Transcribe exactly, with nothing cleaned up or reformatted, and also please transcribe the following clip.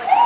Like